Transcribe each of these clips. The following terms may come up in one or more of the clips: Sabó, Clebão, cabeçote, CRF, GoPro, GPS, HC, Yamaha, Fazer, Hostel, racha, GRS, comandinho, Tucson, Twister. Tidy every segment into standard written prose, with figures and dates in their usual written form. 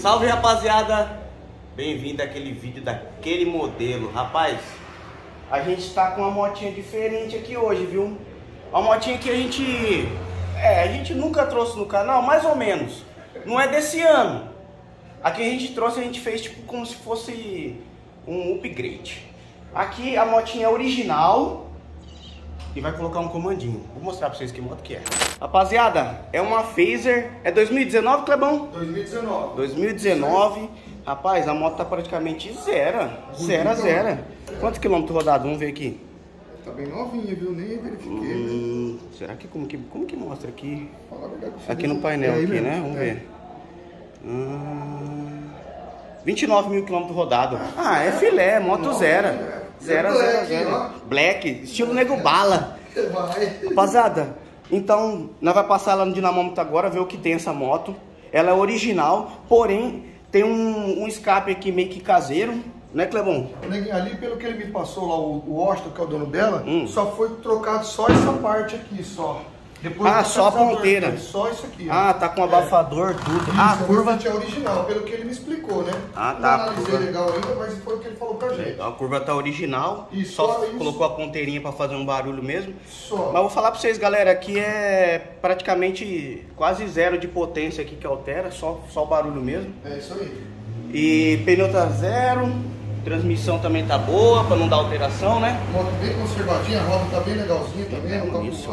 Salve, rapaziada! Bem-vindo àquele vídeo daquele modelo. Rapaz, a gente tá com uma motinha diferente aqui hoje, viu? Uma motinha que a gente nunca trouxe no canal, mais ou menos. Não é desse ano. Aqui a gente trouxe, a gente fez tipo como se fosse um upgrade. Aqui a motinha é original e vai colocar um comandinho. Vou mostrar pra vocês que moto que é. Rapaziada, é uma Fazer. É 2019, Clebão? 2019. 2019. Rapaz, a moto tá praticamente zero. Zero. Quantos quilômetros rodados? Vamos ver aqui. Tá bem novinha, viu? Nem verifiquei. Será que como que mostra aqui? Aqui no painel, aqui, né? Vamos ver. 29 mil quilômetros rodados. Ah, é filé, moto zero. Black, estilo nego bala. Rapaziada, então nós vai passar lá no dinamômetro agora, ver o que tem essa moto. Ela é original, porém tem um escape aqui meio que caseiro, né, Clebão? Ali, pelo que ele me passou lá, o Hostel, que é o dono dela, só foi trocado só essa parte aqui, só. Depois só a ponteira. Só isso aqui. Tá com abafador, tudo. Isso, a curva é original, pelo que ele me explicou, né? Tá. Não analisei legal ainda, mas foi o que ele falou pra gente. A curva tá original, isso, só colocou a ponteirinha pra fazer um barulho mesmo. Só. Mas vou falar pra vocês, galera, aqui é praticamente quase zero de potência aqui que altera, só o barulho mesmo. É isso aí. E pneu tá zero, transmissão também tá boa, pra não dar alteração, né? Moto bem conservadinha, a roda tá bem legalzinha também.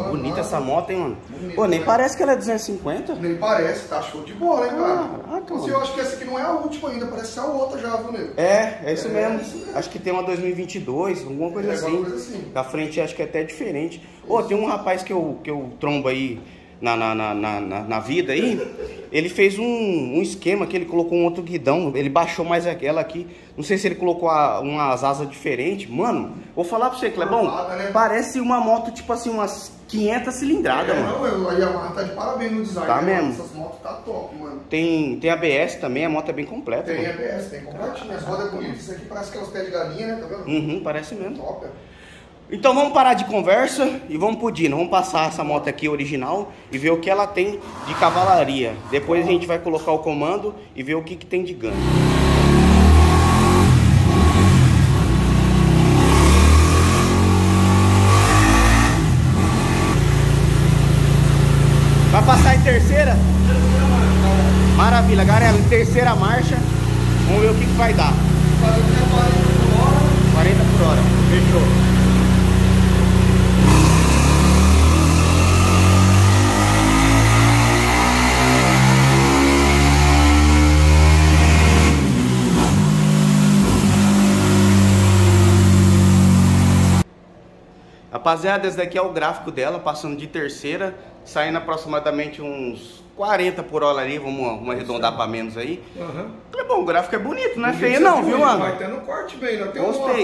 Bonita essa moto, hein, mano? Bonito, pô, nem parece que ela é 250. Nem parece, tá show de bola, hein, cara? Caraca, eu acho que essa aqui não é a última ainda, parece que é a outra já, viu, nego? É isso mesmo. Acho que tem uma 2022, alguma coisa assim. Alguma coisa assim. Da frente acho que é até diferente. Ô, tem um rapaz que eu trombo aí na vida aí. Ele fez um esquema que ele colocou um outro guidão, ele baixou mais aquela aqui. Não sei se ele colocou umas asas diferentes. Mano, vou falar pra você, Clebão, né? Parece uma moto, tipo assim, umas 500 cilindradas, mano. Não, a Yamaha tá de parabéns no design. Tá, né, mesmo. Mano? Essas motos tá top, mano. Tem ABS também, a moto é bem completa. Tem mano. ABS, tem completinho. As rodas bonitas, isso aqui parece que é os pés de galinha, né? Tá vendo? Parece mesmo. Top, é. Então vamos parar de conversa e vamos pro Dino. Vamos passar essa moto aqui original e ver o que ela tem de cavalaria. Depois a gente vai colocar o comando e ver o que tem de ganho. Vai passar em terceira? Maravilha, galera, em terceira marcha. Vamos ver o que vai dar. 40 por hora. Fechou. Rapaziada, esse daqui é o gráfico dela, passando de terceira, saindo aproximadamente uns 40 por hora ali, vamos arredondar pra menos aí. É bom, o gráfico é bonito, não é feio não, viu, mano? Vai tendo corte bem, né?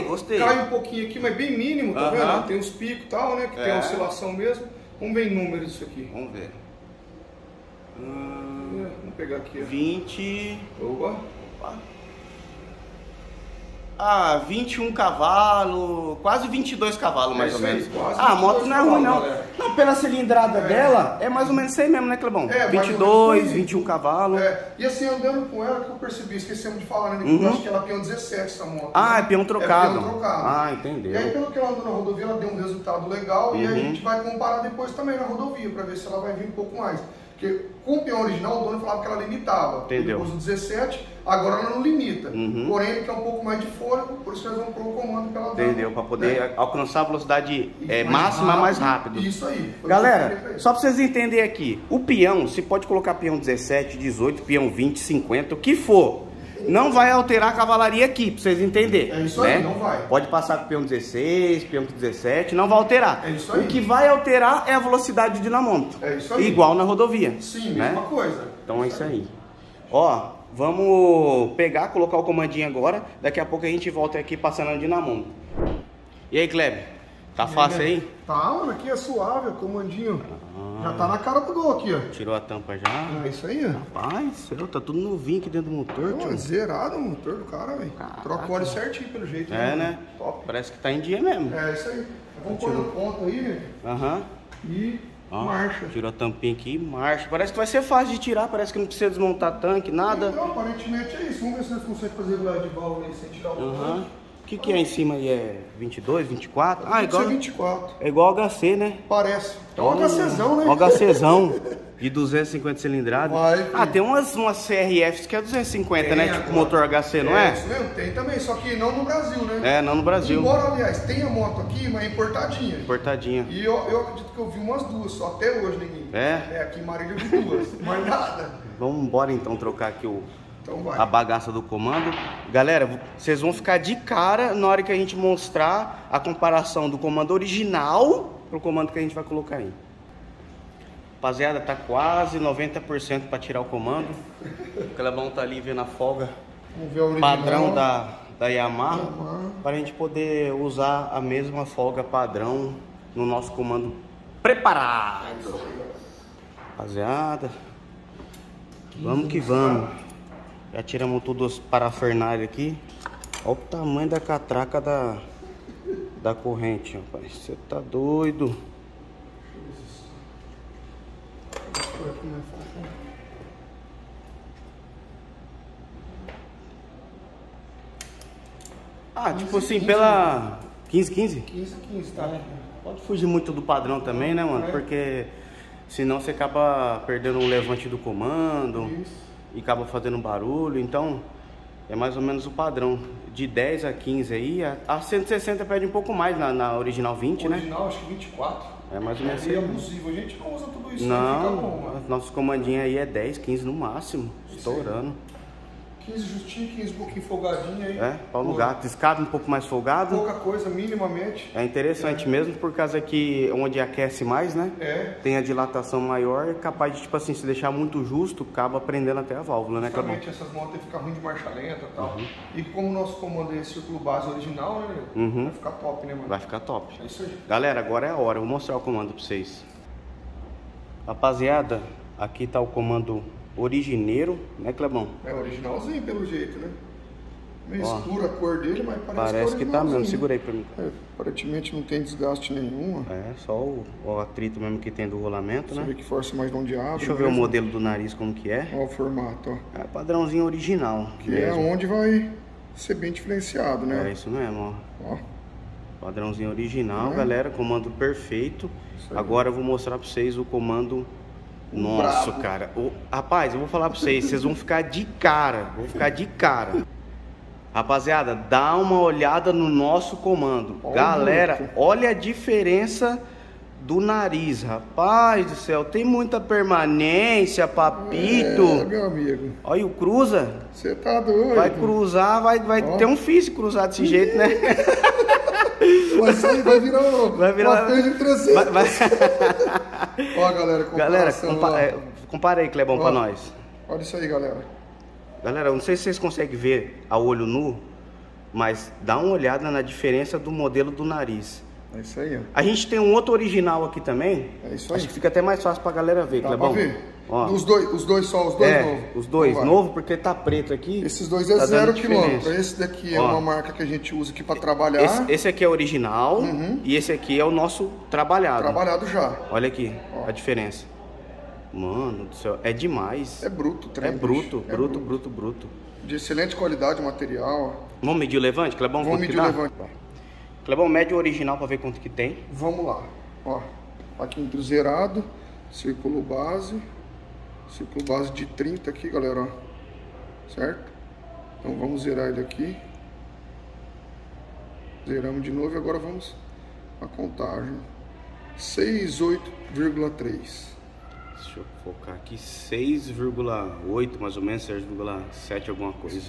Gostei. Cai um pouquinho aqui, mas bem mínimo, tá vendo? Tem uns picos e tal, né? Que tem oscilação mesmo. Vamos ver em número isso aqui. Vamos ver. Vamos pegar aqui, ó. 20. Opa. 21 cavalos, quase 22 cavalos mais ou menos. A moto não é ruim não. Galera. Não, pela cilindrada dela, é mais ou menos isso aí mesmo, né, Clebão? 22, 21 cavalos. E assim, andando com ela, que eu percebi, esquecemos de falar, né? Eu acho que ela é peão 17, essa moto. É peão trocado. Entendeu. E aí, pelo que ela andou na rodovia, ela deu um resultado legal e a gente vai comparar depois também na rodovia, pra ver se ela vai vir um pouco mais. Porque com o peão original, o dono falava que ela limitava. Entendeu. Depois do 17, agora ela não limita. Porém, ele quer um pouco mais de fôlego, por isso que nós vamos pôr o comando que ela dá. Entendeu? Para poder alcançar a velocidade máxima mais rápido. Isso aí. Galera, só para vocês entenderem aqui. O peão, você pode colocar peão 17, 18, peão 20, 50, o que for. Não vai alterar a cavalaria aqui, pra vocês entenderem. É isso aí, não vai. Pode passar com o peão 16, peão 17, não vai alterar. É isso aí. O que vai alterar é a velocidade do dinamômetro. É isso aí. Igual na rodovia. Sim, mesma coisa. Então é isso aí. Ó, vamos pegar, colocar o comandinho agora. Daqui a pouco a gente volta aqui passando no dinamômetro. E aí, Kleber? Tá fácil aí? Tá, mano, aqui é suave, o comandinho. Já tá na cara do gol aqui, ó. Tirou a tampa já. É isso aí, ó. Rapaz, tá tudo novinho aqui dentro do motor, tio. Zerado o motor do cara, velho. Troca o óleo certinho pelo jeito. Né? Top. Parece que tá em dia mesmo. É isso aí. Vamos pôr no ponto aí, velho. E Ó, marcha. Tira a tampinha aqui e marcha. Parece que vai ser fácil de tirar, parece que não precisa desmontar tanque, nada. Então, aparentemente é isso. Vamos ver se nós conseguimos fazer do lado de válvula sem tirar o tanque. O que, que é em cima aí? É 22, 24? Ah, igual, 24. É igual ao HC, né? Parece. É um HCzão, né? Um HCzão de 250 cilindradas. Ah, tem umas CRFs que é 250, tem, né? Tipo motor HC, não é? Isso mesmo, tem também, só que não no Brasil, né? É, não no Brasil. Embora, aliás, tenha moto aqui, mas é importadinha. Importadinha. E eu acredito que eu vi umas duas só até hoje, ninguém. É? É, aqui em Marília eu vi duas, mas nada. Vamos embora então trocar aqui o... Então vai. A bagaça do comando. Galera, vocês vão ficar de cara na hora que a gente mostrar a comparação do comando original pro comando que a gente vai colocar aí. Rapaziada, tá quase 90% para tirar o comando. O Clebão tá ali vendo a folga. Vamos ver o padrão da Yamaha, para a gente poder usar a mesma folga padrão no nosso comando preparado. Rapaziada, vamos que vamos. Já tiramos tudo os parafernália aqui. Olha o tamanho da catraca da corrente, rapaz. Você tá doido. Ah, 15, tipo assim, 15, pela... 15, 15? 15, 15, tá? É. Pode fugir muito do padrão também, né, mano? É. Porque senão você acaba perdendo o levante do comando. Isso. E acaba fazendo barulho, então é mais ou menos o padrão. De 10 a 15 aí, a 160 perde um pouco mais na original 20, né? Original acho que 24. É mais ou menos assim. É abusivo, a gente não usa tudo isso, não fica bom, mano. Nossos comandinhos aí é 10, 15 no máximo, estourando. 15 justinho, 15 um pouquinho folgadinho aí. É, pau no gato, escada um pouco mais folgado. Pouca coisa, minimamente. É interessante mesmo, por causa que onde aquece mais, né? É. Tem a dilatação maior, é capaz de, tipo assim, se deixar muito justo, acaba prendendo até a válvula, né? Exatamente, essas motos ficam ruim de marcha lenta e tal. Uhum. E como o nosso comando é esse círculo base original, né? Uhum. Vai ficar top, né, mano? Vai ficar top. É isso aí. Galera, agora é a hora, eu vou mostrar o comando pra vocês. Rapaziada, aqui tá o comando... Origineiro, né, Clebão? É originalzinho pelo jeito, né? Meio escura a cor dele, mas parece que tá mesmo. Segura aí pra mim. É, aparentemente não tem desgaste nenhum. É, só o atrito mesmo que tem do rolamento, né? Você vê que força mais onde abre. Deixa eu ver o modelo do nariz como que é. Ó o formato, ó. É padrãozinho original. Que mesmo. É onde vai ser bem diferenciado, né? É isso mesmo, ó. Padrãozinho original, galera. Comando perfeito. Agora eu vou mostrar pra vocês o comando... Nossa, bravo. Cara. Rapaz, eu vou falar pra vocês. Vocês vão ficar de cara. Vão ficar de cara. Rapaziada, dá uma olhada no nosso comando. Olha, galera, muito. Olha a diferença do nariz. Rapaz do céu, tem muita permanência, papito. É, meu amigo. Olha o cruza. Você tá doido. Vai cruzar, vai ter um físico cruzar desse jeito, né? Vai sair, vai virar uma de 300. Ó, galera, compara aí, Clebão, pra nós. Olha isso aí, galera. Galera, eu não sei se vocês conseguem ver a olho nu, mas dá uma olhada na diferença do modelo do nariz. É isso aí, ó. A gente tem um outro original aqui também. É isso aí. Acho que fica até mais fácil pra galera ver, Clebão. Os dois novos. Os dois novos, porque tá preto aqui. Esses dois é 0 quilômetro. Esse daqui é uma marca que a gente usa aqui pra trabalhar. Esse aqui é original e esse aqui é o nosso trabalhado. Trabalhado já. Olha aqui a diferença. Mano do céu, é demais. É bruto, bruto. De excelente qualidade o material. Vamos medir o levante, Clebão? Vamos medir o levante. Clebão, mede o original pra ver quanto que tem. Vamos lá. Ó, aqui entre o zerado, círculo base. Círculo base de 30 aqui, galera, ó. Certo? Então vamos zerar ele aqui. Zeramos de novo e agora vamos a contagem. 6,8,3. Deixa eu focar aqui. 6,8 mais ou menos, 6,7 alguma coisa.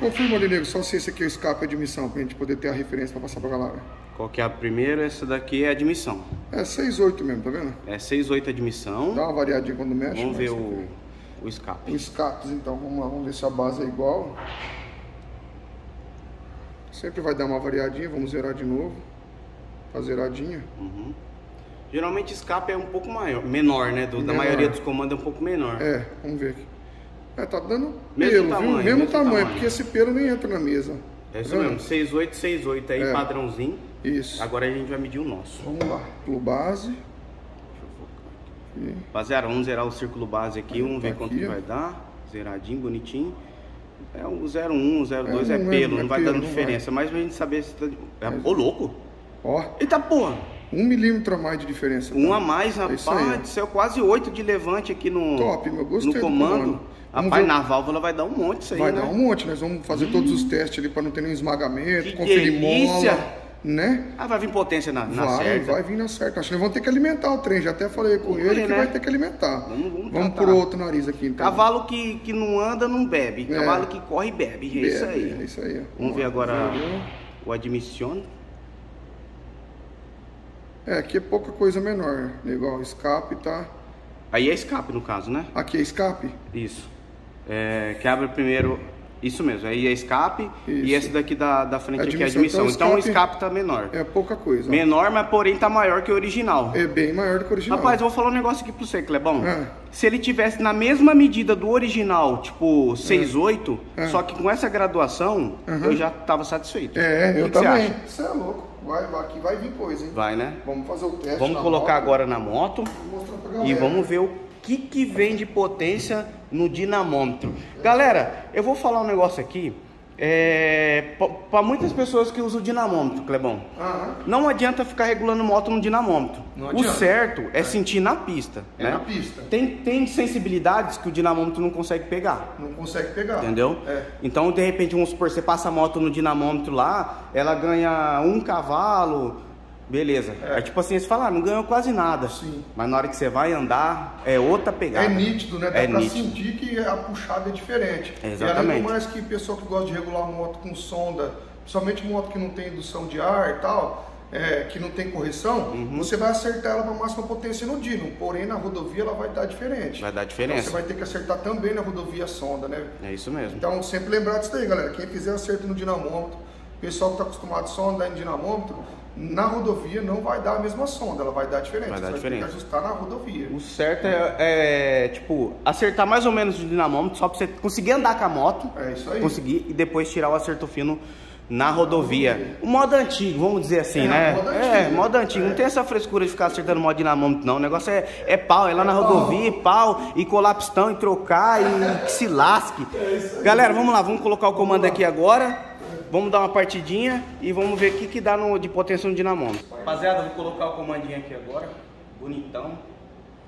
Confirma ali, nego, só se esse aqui é o escape e admissão, pra gente poder ter a referência pra passar pra galera. Qual que é a primeira? Essa daqui é admissão. É 6,8 mesmo, tá vendo? É 6,8 admissão. Dá uma variadinha quando mexe. Vamos ver o escape. Os escapes, então, vamos lá, vamos ver se a base é igual. Sempre vai dar uma variadinha, vamos zerar de novo. Tá zeradinha. Uhum. Geralmente escape é um pouco maior, menor, né? Da maioria dos comandos é um pouco menor. É, vamos ver aqui. É, tá dando pelo, mesmo tamanho, porque esse pelo nem entra na mesa. É isso mesmo, 6,8, 6,8 aí, padrãozinho. Isso. Agora a gente vai medir o nosso. Vamos lá, pro base. Deixa eu focar Rapaziada, vamos zerar o círculo base aqui, vamos ver quanto que vai dar. Zeradinho, bonitinho. É, o 01, o 02 é pelo, não vai dando diferença. Mas pra gente saber se tá... Ô, louco! Ó! Eita porra! 1 milímetro a mais de diferença. Um a mais, rapaz. Saiu quase 8 de levante aqui no... Top, meu, gostei. No comando. Rapaz, na válvula vai dar um monte isso aí, né? Vai dar um monte, nós vamos fazer todos os testes ali pra não ter nenhum esmagamento, conferir mola, né? Ah, vai vir potência na certa. Vai vir na certa. Acho que nós vamos ter que alimentar o trem. Já até falei com ele que vai ter que alimentar. Vamos por outro nariz aqui, então. Cavalo que não anda, não bebe. Cavalo que corre, bebe. É isso aí. É isso aí. Vamos ver agora o admissiono. É, aqui é pouca coisa menor. Igual o escape, tá? Aí é escape, no caso, né? Aqui é escape? Isso. É, que abre primeiro... Isso mesmo, aí é escape. Isso. E esse daqui da frente aqui é admissão. Então o escape tá menor. É pouca coisa. Menor, mas porém tá maior que o original. É bem maior do que o original. Rapaz, eu vou falar um negócio aqui pra você, Clebão. É. Se ele tivesse na mesma medida do original, tipo 6,8, só que com essa graduação, eu já tava satisfeito. É, eu também. Você é louco. Vai, aqui vai vir coisa, hein? Vai, né? Vamos fazer o teste. Vamos colocar agora na moto e vamos ver o que vem de potência no dinamômetro. Galera, eu vou falar um negócio aqui, para muitas pessoas que usam o dinamômetro, Clebão, não adianta ficar regulando moto no dinamômetro. O certo é sentir na pista, né? Na pista. Tem sensibilidades que o dinamômetro não consegue pegar. Não consegue pegar. Entendeu? É. Então, de repente, vamos supor, você passa a moto no dinamômetro lá, ela ganha 1 cavalo... Beleza. É tipo assim, você fala, não ganhou quase nada. Sim. Mas na hora que você vai andar, é outra pegada. É nítido, né? Dá pra sentir que a puxada é diferente. Exatamente. E além do mais que pessoa que gosta de regular moto com sonda, principalmente moto que não tem indução de ar e tal, que não tem correção, você vai acertar ela para a máxima potência no dino. Porém, na rodovia ela vai dar diferente. Vai dar diferença. Então, você vai ter que acertar também na rodovia a sonda, né? É isso mesmo. Então, sempre lembrar disso daí, galera. Quem fizer acerto no dinamômetro, o pessoal que está acostumado só a andar em dinamômetro, na rodovia não vai dar a mesma sonda, ela vai dar diferente. Vai dar diferente. Vai ter que ajustar na rodovia. O certo é, tipo, acertar mais ou menos o dinamômetro só pra você conseguir andar com a moto. É isso aí. Conseguir e depois tirar o acerto fino na rodovia. O modo antigo, vamos dizer assim, né? Modo antigo. Não tem essa frescura de ficar acertando modo dinamômetro, não. O negócio é pau, é lá na rodovia, pau, e colar pistão, e trocar, e que se lasque. É isso aí. Galera, vamos lá, vamos colocar o comando aqui agora. Vamos dar uma partidinha e vamos ver o que dá de potência no dinamômetro. Rapaziada, vou colocar o comandinho aqui agora. Bonitão.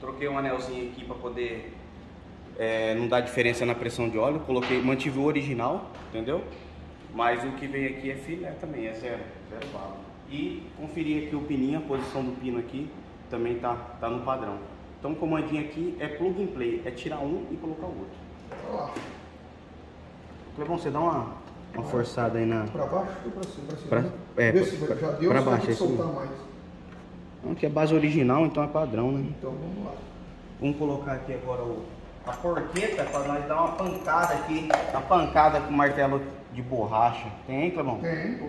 Troquei um anelzinho aqui para poder não dar diferença na pressão de óleo. Mantive o original, entendeu? Mas o que vem aqui é filé também, é zero bala. E conferir aqui o pininho, a posição do pino aqui também tá no padrão. Então o comandinho aqui é plug and play, é tirar um e colocar o outro. Olha lá. Clebão, você dá uma forçada aí na... Pra baixo ou pra cima? Pra cima. Pra baixo. Tem que soltar mais. Não, que é base original, então é padrão, né? Então vamos lá. Vamos colocar aqui agora a porqueta pra nós dar uma pancada aqui. Uma pancada com martelo de borracha. Tem, Clebão? Tem, pô.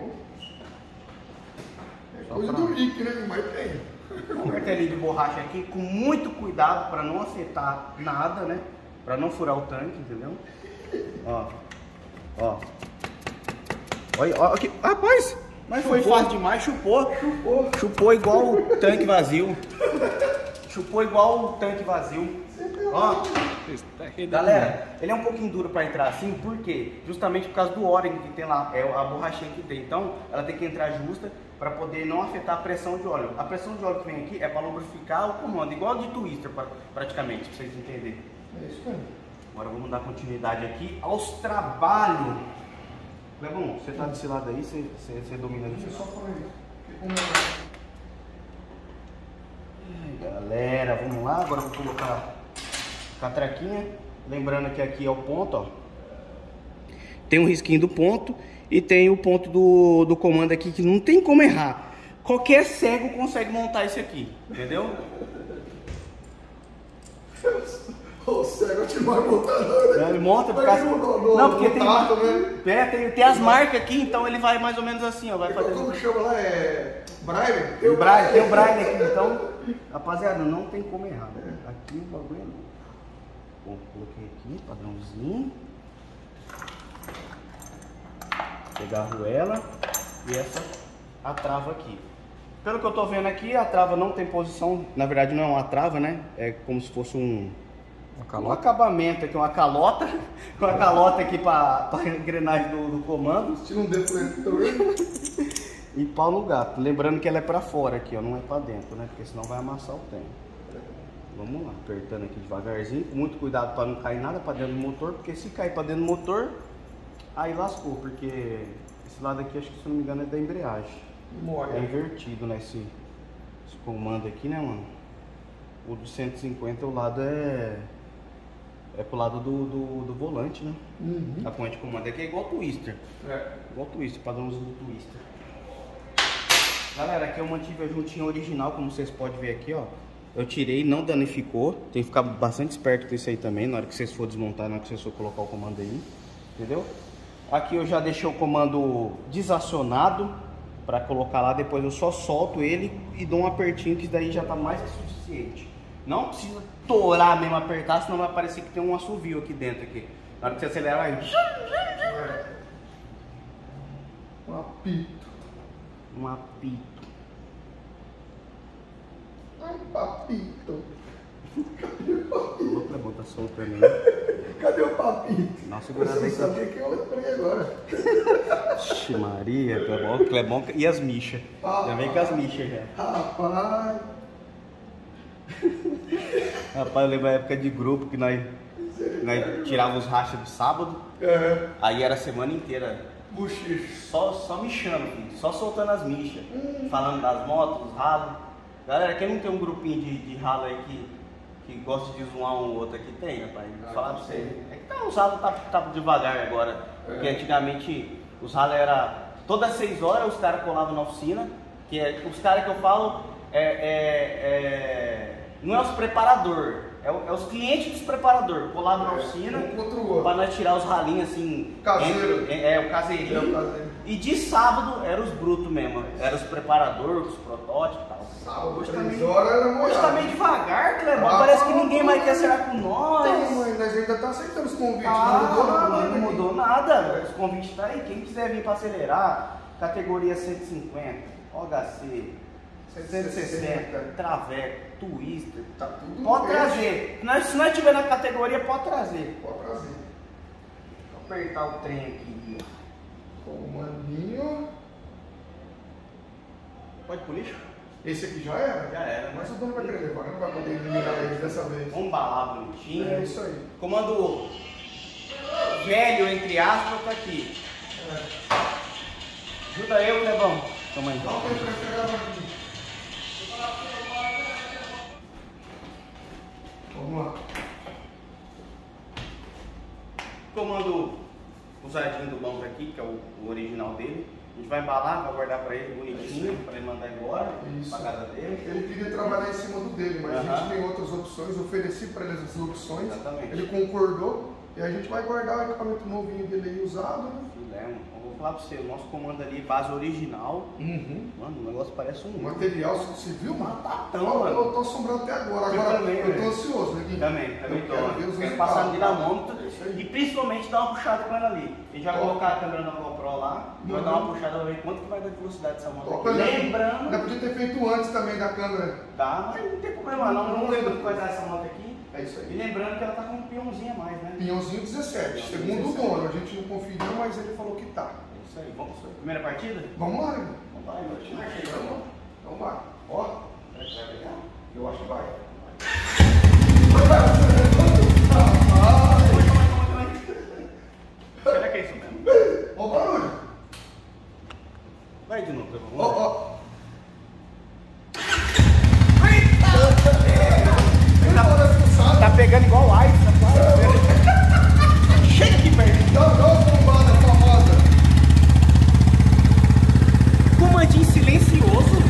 É coisa do Rick, né? Mas tem. Um martelinho de borracha aqui com muito cuidado pra não afetar nada, né? Pra não furar o tanque, entendeu? Ó. Olha aqui. Rapaz, mas foi fácil demais, chupou. Chupou igual o tanque vazio. Ó, galera, ele é um pouquinho duro para entrar assim, por quê? Justamente por causa do O-ring que tem lá, é a borrachinha que tem. Então, ela tem que entrar justa para poder não afetar a pressão de óleo. A pressão de óleo que vem aqui é para lubrificar o comando, igual de Twister praticamente, para vocês entenderem. É isso aí. Agora vamos dar continuidade aqui aos trabalhos. Clebão, você tá desse lado aí, você domina disso? Só por aí. Galera, vamos lá, agora vou colocar a catraquinha. Lembrando que aqui é o ponto, ó. Tem um risquinho do ponto e tem o ponto do comando aqui que não tem como errar. Qualquer cego consegue montar isso aqui, entendeu? O cego te vai montar, não, ele monta por causa... Não, porque tem as marcas aqui, então ele vai mais ou menos assim, ó. Vai fazer como chama lá, Braille? Tem o Braille, aqui, então... Rapaziada, não tem como errar, né? Aqui o bagulho é louco. Bom, coloquei aqui, padrãozinho. Pegar a arruela e essa, a trava aqui. Pelo que eu tô vendo aqui, a trava não tem posição. Na verdade não é uma trava, né? É como se fosse um acabamento aqui, uma calota. Com a calota aqui pra engrenagem do comando. Tira um dedo também. E pau no gato. Lembrando que ela é pra fora aqui, ó. Não é pra dentro, né? Porque senão vai amassar o tempo. Vamos lá, apertando aqui devagarzinho, com muito cuidado para não cair nada para dentro do motor, porque se cair para dentro do motor, aí lascou, porque esse lado aqui, acho que se não me engano, é da embreagem. Morre. É invertido, né, esse comando aqui, né, mano? O do 150, o lado é pro lado do volante, né? Uhum. A ponta de comando aqui é igual o Twister. É. Igual o Twister, padrãozinho do Twister. Galera, aqui eu mantive a juntinha original, como vocês podem ver aqui, ó. Eu tirei, não danificou. Tem que ficar bastante esperto com isso aí também. Na hora que vocês for desmontar, na hora que vocês for colocar o comando aí. Entendeu? Aqui eu já deixei o comando desacionado para colocar lá. Depois eu só solto ele e dou um apertinho, que daí já tá mais que suficiente. Não precisa torar mesmo, apertar, senão vai parecer que tem um assovio aqui dentro. Aqui. Na hora que você acelerar, vai... Um apito. Um apito. Ai, papito. Cadê o papito? O Clebão tá soltando aí. Cadê o papito? Nossa, eu não sabia que eu lembrei agora. Ixi, Maria, Clebão e as michas. Já vem com as michas já. Rapaz. Rapaz, eu lembro a época de grupo que nós tirava os rachas do sábado. É. Aí era a semana inteira. Buchicho. Só michando, filho. Só soltando as michas. Falando das motos, dos ralos. Galera, quem não tem um grupinho de ralo aí que gosta de zoar um ou outro aqui, tem, rapaz. Vou falar pra você. É que tá usado, tá devagar agora. É. Porque antigamente os ralos era todas 6 horas os caras colavam na oficina. Que é, os caras que eu falo não é os preparadores, é os clientes dos preparadores. Colavam na oficina um pra nós tirar os ralinhos assim. Caseiro. O caseirinho. É o caseiro. E de sábado eram os brutos mesmo, eram os preparadores, os protótipos e tal. Sábado, 3 horas era molhado. Hoje tá meio devagar, Clebão, parece que ninguém mais quer acertar com nós. Então, mãe, nós ainda tá aceitando os convites, não mudou nada. Os convites tá aí, quem quiser vir pra acelerar, categoria 150, HC, 160, Traveco, Twister, tá tudo pode trazer. Se nós tiver na categoria, pode trazer. Pode trazer. Vou apertar o trem aqui, ó. Comandinho. Pode ir pro lixo? Esse aqui já era? Já era. Mas o dono vai querer levar, não vai poder eliminar eles dessa vez. Vamos balar bonitinho. É isso aí. Comando velho, entre aspas, tá aqui. É. Ajuda eu, Clebão. Toma aí. Volta aí pra pegar aqui. Vamos lá. Comando usadinho do banco aqui, que é o original dele. A gente vai embalar, vai guardar pra ele bonitinho, pra ele mandar embora, pra casa dele. Ele queria trabalhar em cima do dele, mas a gente tem outras opções, ofereci pra ele essas opções. Exatamente. Ele concordou e a gente vai guardar o equipamento novinho dele aí, usado. Eu vou falar pra você, o nosso comando ali, base original. Mano, o negócio parece um... Material, você viu, mano? Matatão, mano. Eu tô assombrando até agora. Eu tô ansioso, né? Também tô. Quero passar no dinamômetro. E principalmente dar uma puxada com ela ali. A gente vai colocar a câmera na GoPro lá, vai dar uma puxada pra ver quanto que vai dar de velocidade dessa moto. Lembrando. Ainda podia ter feito antes também da câmera. Tá, mas não tem problema não. Não lembro que vai dar essa moto aqui. É isso aí. E lembrando que ela tá com um pinhãozinho a mais, né? Pinhãozinho 17, segundo o dono. A gente não conferiu, mas ele falou que tá. É isso aí, vamos. Primeira partida? Vamos lá, irmão. Vamos lá, irmão. Então vai. Ó. Será que vai pegar? Eu acho que vai. Será que é isso mesmo? Ó o barulho! Vai de novo, tá bom? Ó! Eita! Tá pegando igual o ice, rapaz! Chega aqui perto! Dá uma bombada famosa! Comandinho silencioso!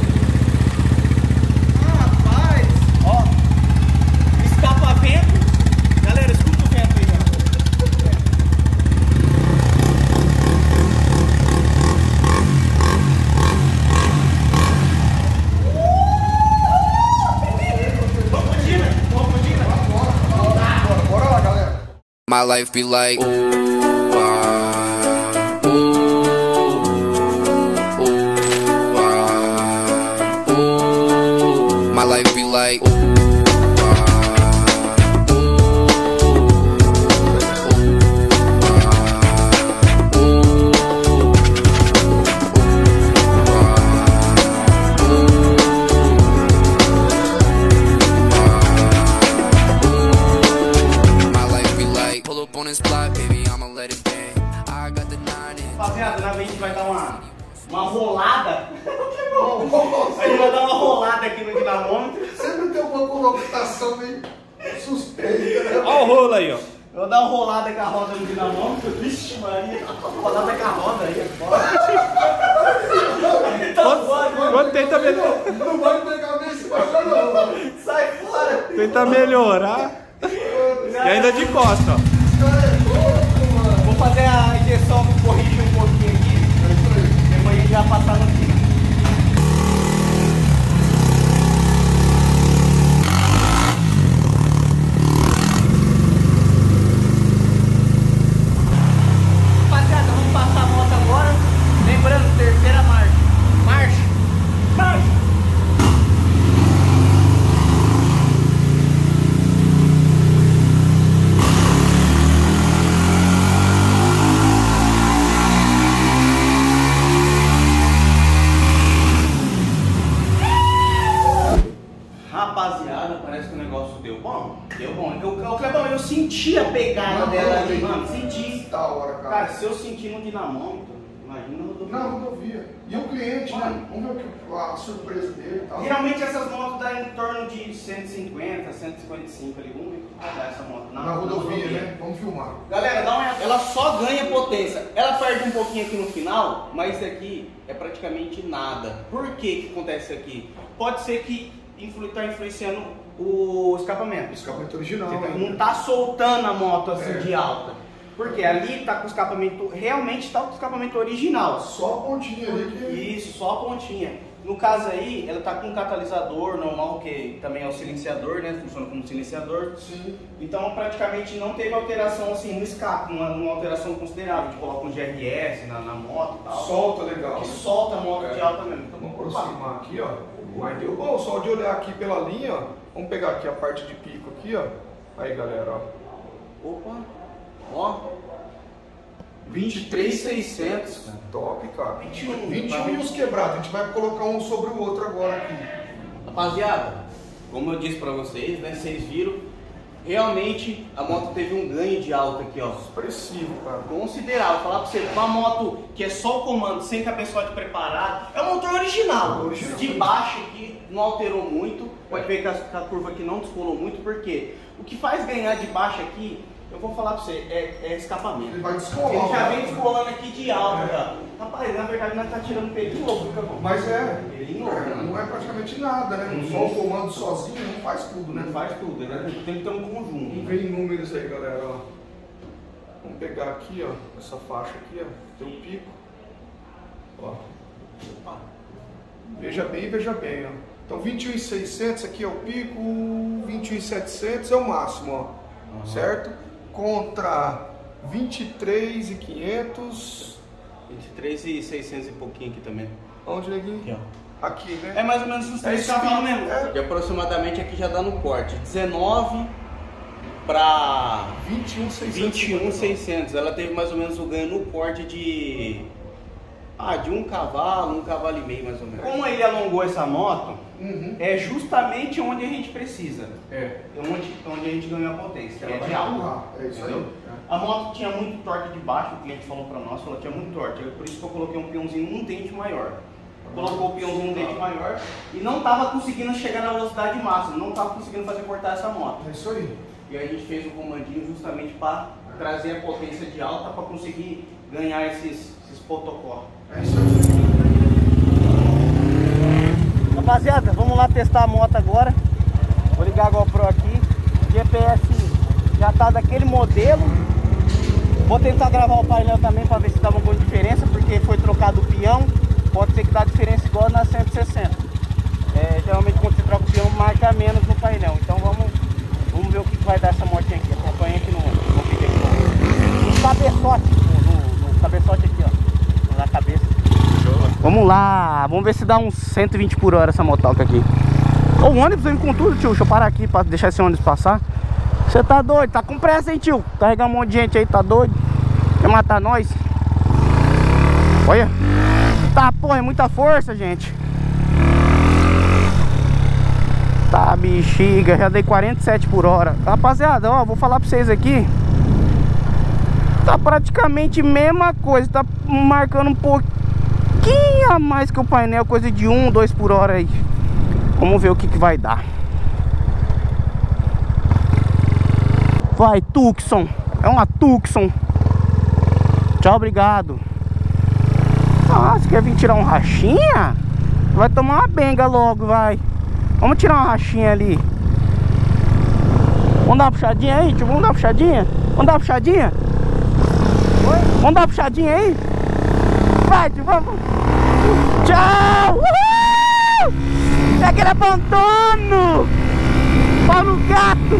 Rapaz! Ó! Escapa vento! Galera, escuta o vento aí, ó! My life be like, Rapaziada, na vez a gente vai dar uma rolada. A gente vai dar uma rolada aqui no dinamômetro. Sempre tem uma colocação meio suspeita. Olha o rolo aí, ó. Eu vou dar uma rolada com a roda no dinamômetro. Vixe, Maria. Rolada com a roda aí, é foda. Tá foda, mano. Tenta melhorar. Não vai pegar bem esse bagulho, não, mano. Sai fora. Tenta melhorar. E ainda de costa, ó. Esse cara é louco, mano. Vou fazer a injeção, vou corrigir um pouquinho aqui. Depois a gente vai passar no fim. Rapaziada, vamos passar a moto agora. Lembrando, terceira marcha. Marcha! Marcha! Eu senti a pegada dela ali, mano. Senti. Da hora, cara. Cara, se eu sentir no dinamômetro, imagina na rodovia. Na rodovia. E o cliente, mano, vamos ver a surpresa dele e tal. Geralmente essas motos dão em torno de 150, 155 ali. Vamos ver como vai dar essa moto na rodovia, né? Vamos filmar. Galera, dá uma... ela só ganha potência. Ela perde um pouquinho aqui no final, mas isso aqui é praticamente nada. Por que que acontece aqui? Pode ser que está influenciando o escapamento. O escapamento original. Não tá soltando a moto assim de alta. Porque ali tá com o escapamento, realmente tá com o escapamento original. Só a pontinha ali. Isso, só a pontinha. No caso aí, ela tá com um catalisador normal, que também é um silenciador, né? Funciona como silenciador. Sim. Então praticamente não teve alteração assim no escape, uma alteração considerável. Tipo, coloca um GRS na moto e tal. Solta legal. Que solta a moto de alta mesmo. Então, vamos aproximar aqui, ó. Mas deu bom, só de olhar aqui pela linha, ó. Vamos pegar aqui a parte de pico aqui, ó. Aí, galera, ó. Opa, ó. 23.600. Top, cara. 21 os quebrados. A gente vai colocar um sobre o outro agora aqui. Rapaziada, como eu disse pra vocês, né? Vocês viram. Realmente, a moto teve um ganho de alta aqui, ó. Expressivo, cara. Considerável. Falar pra você, uma moto que é só o comando, sem cabeçote preparado, é um motor original. De baixo aqui, não alterou muito. Pode ver que a curva aqui não descolou muito, porque o que faz ganhar de baixo aqui, eu vou falar pra você, é escapamento. Ele vai descolar. Ele já vem descolando aqui de alta, cara. Rapaz, na verdade, nós tá tirando pelo novo, cara. Mas é. Não é praticamente nada, né? Só o comando sozinho não faz tudo, né? Não faz tudo, né? Tem que ter um conjunto. Vamos ver em números aí, galera, ó. Vamos pegar aqui, ó, essa faixa aqui, ó. Tem um pico. Ó. Opa. Veja bem, ó. Então 21.600 aqui é o pico, 21.700 é o máximo, ó, certo? Contra 23.500. 23.600 e pouquinho aqui também. Onde, neguinho? Aqui, ó. Aqui, né? É mais ou menos uns 3 cavalos mesmo. É. E aproximadamente aqui já dá no corte. 19 para 21.600. Ela teve mais ou menos o ganho no corte de... Ah, de um cavalo e meio mais ou menos. Como ele alongou essa moto, é justamente onde a gente precisa. É. Onde a gente ganhou a potência. Ela é de alta. É isso aí. A moto tinha muito torque de baixo, o cliente falou pra nós, ela tinha muito torque. Por isso que eu coloquei um peãozinho um dente maior. Colocou o peãozinho um dente maior e não tava conseguindo chegar na velocidade máxima, não tava conseguindo fazer cortar essa moto. É isso aí. E aí a gente fez um comandinho justamente para trazer a potência de alta para conseguir ganhar esses protocolos. É isso aí. Rapaziada, vamos lá testar a moto agora. Vou ligar a GoPro aqui. GPS já tá daquele modelo. Vou tentar gravar o painel também para ver se dá uma boa diferença, porque foi trocado o peão. Pode ser que dá diferença igual na 160. É, geralmente quando você troca o peão marca menos no painel. Então vamos ver o que vai dar essa motinha aqui. Acompanha aqui no vídeo aqui. No cabeçote, no cabeçote aqui, ó. Na cabeça. Vamos lá, vamos ver se dá uns 120 por hora essa motoca aqui. Ô, o ônibus vem com tudo, tio. Deixa eu parar aqui pra deixar esse ônibus passar. Você tá doido? Tá com pressa, hein, tio? Carregar um monte de gente aí, tá doido? Quer matar nós? Olha. Tá, porra, é muita força, gente. Tá, bexiga. Já dei 47 por hora. Rapaziada, ó, vou falar pra vocês aqui. tá praticamente mesma coisa, tá marcando um pouquinho a mais que o painel, coisa de 1, 2 por hora aí. Vamos ver o que que vai dar. Vai, Tucson. É uma Tucson. Tchau, obrigado. Ah, você quer vir tirar um rachinha? Vai tomar uma benga logo, vai. Vamos tirar uma rachinha ali. Vamos dar uma puxadinha aí, tio? Vamos dar uma puxadinha? Vamos dar uma puxadinha? Oi? Vamos dar uma puxadinha aí? Vai, tio, vamos. Tchau! Uhul! É aquele abandono! Pau no gato!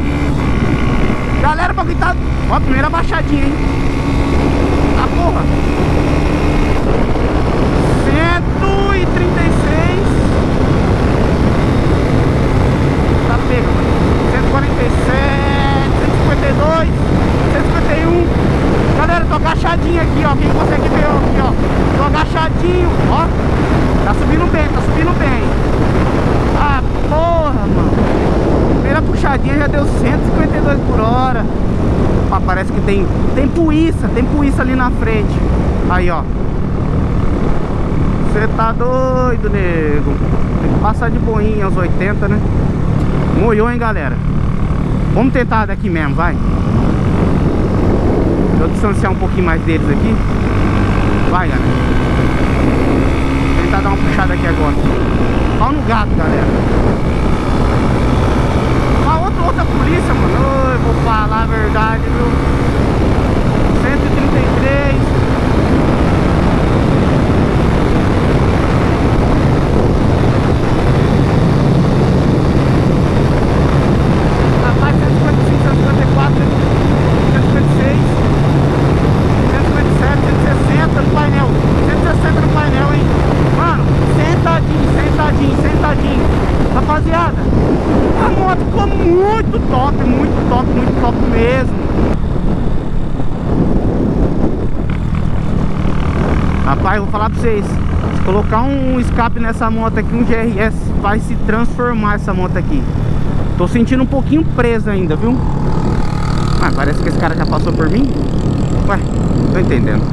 Galera, pra gritar... Ó, a primeira baixadinha, hein? Ah, porra! 136. Tá pego. 147, 152, 151. Galera, tô agachadinho aqui, ó. Quem consegue ver aqui, ó? Tô agachadinho, ó. Tá subindo bem, tá subindo bem. Ah, porra, mano. Primeira puxadinha já deu 152 por hora. Ah, parece que tem polícia ali na frente. Aí, ó. Você tá doido, nego. Tem que passar de boinha aos 80, né? Molhou, hein, galera? Vamos tentar daqui mesmo, vai. Vou distanciar um pouquinho mais deles aqui. Vai, galera. Vou tentar dar uma puxada aqui agora. Pau no gato, galera. Ah, outra polícia, mano. Eu vou falar a verdade, viu? 133. Rapaziada, a moto ficou muito top, muito top, muito top mesmo. Rapaz, eu vou falar pra vocês, se colocar um escape nessa moto aqui, um GRS, vai se transformar essa moto aqui. Tô sentindo um pouquinho presa ainda, viu? Ah, parece que esse cara já passou por mim. Ué, tô entendendo.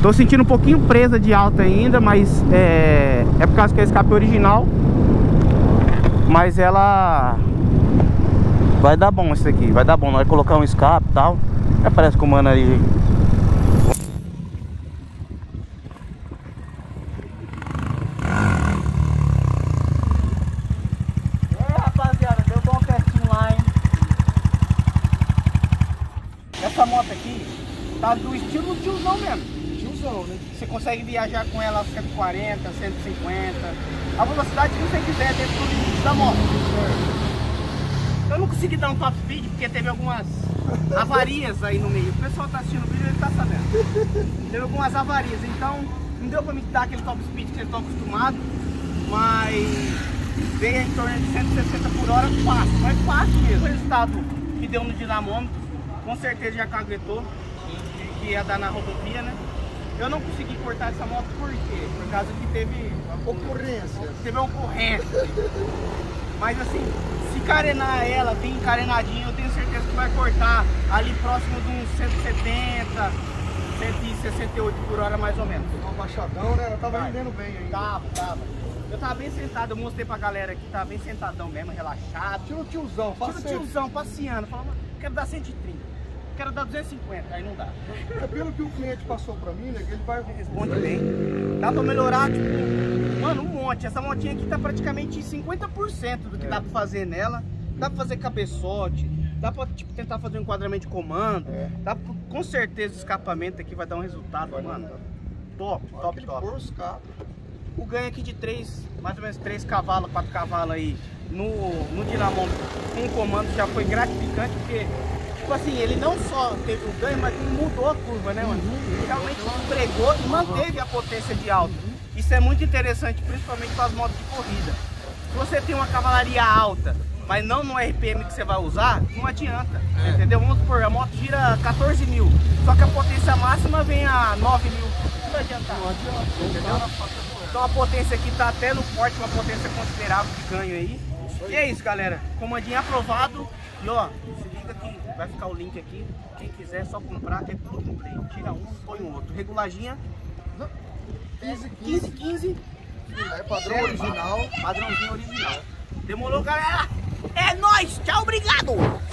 Tô sentindo um pouquinho presa de alta ainda, mas é por causa que é escape original. Mas ela vai dar bom, isso aqui vai dar bom, nós colocar um escape e tal. É, parece que o mano aí. É, rapaziada, deu bom pertinho lá, hein? Essa moto aqui tá do estilo tiozão mesmo. Você consegue viajar com ela a 140, 150, a velocidade que você quiser dentro do limite da moto. Eu não consegui dar um top speed porque teve algumas avarias aí no meio. O pessoal tá assistindo o vídeo, ele tá sabendo. Teve algumas avarias, então não deu pra me dar aquele top speed que eu tô acostumado, mas veio em torno de 160 por hora fácil, mas fácil mesmo. O resultado que deu no dinamômetro, com certeza já caguetou, que ia dar na rodovia, né? Eu não consegui cortar essa moto por quê? Por causa que teve ocorrência. Teve uma ocorrência. Mas assim, se carenar ela bem encarenadinha, eu tenho certeza que vai cortar ali próximo de uns 170, 168 por hora mais ou menos. Um baixadão, né? Ela tava rendendo bem aí. Tava. Eu tava bem sentado, eu mostrei pra galera que tava bem sentadão mesmo, relaxado. Tira o tiozão, passeando. Falava, quero dar 130. Quero dar 250, aí não dá. É pelo que o cliente passou pra mim, né? Que ele vai responde bem. Dá pra melhorar, tipo, mano, um monte. Essa motinha aqui tá praticamente 50% do que dá pra fazer nela. Dá pra fazer cabeçote, dá pra tipo, tentar fazer um enquadramento de comando. Dá pra, com certeza o escapamento aqui vai dar um resultado, mano. Top. O ganho aqui de 3, mais ou menos 3 cavalos, 4 cavalos aí no dinamômetro com o comando já foi gratificante, porque... assim, ele não só teve o ganho, mas mudou a curva, né, mano? Ele realmente esfregou e manteve a potência de alta. Isso é muito interessante, principalmente para as motos de corrida. Se você tem uma cavalaria alta, mas não no RPM que você vai usar, não adianta, entendeu? Vamos supor, a moto gira 14 mil, só que a potência máxima vem a 9 mil. Não vai adiantar, entendeu? Então a potência aqui está até no porte, uma potência considerável de ganho aí. E é isso, galera. Comandinho aprovado. E ó, se liga aqui, vai ficar o link aqui. Quem quiser, só comprar, é tudo play. Tira um, põe um outro. Reguladinha. 15, 15. É padrão original. Padrãozinho original. Demorou, galera? É nóis! Tchau, obrigado!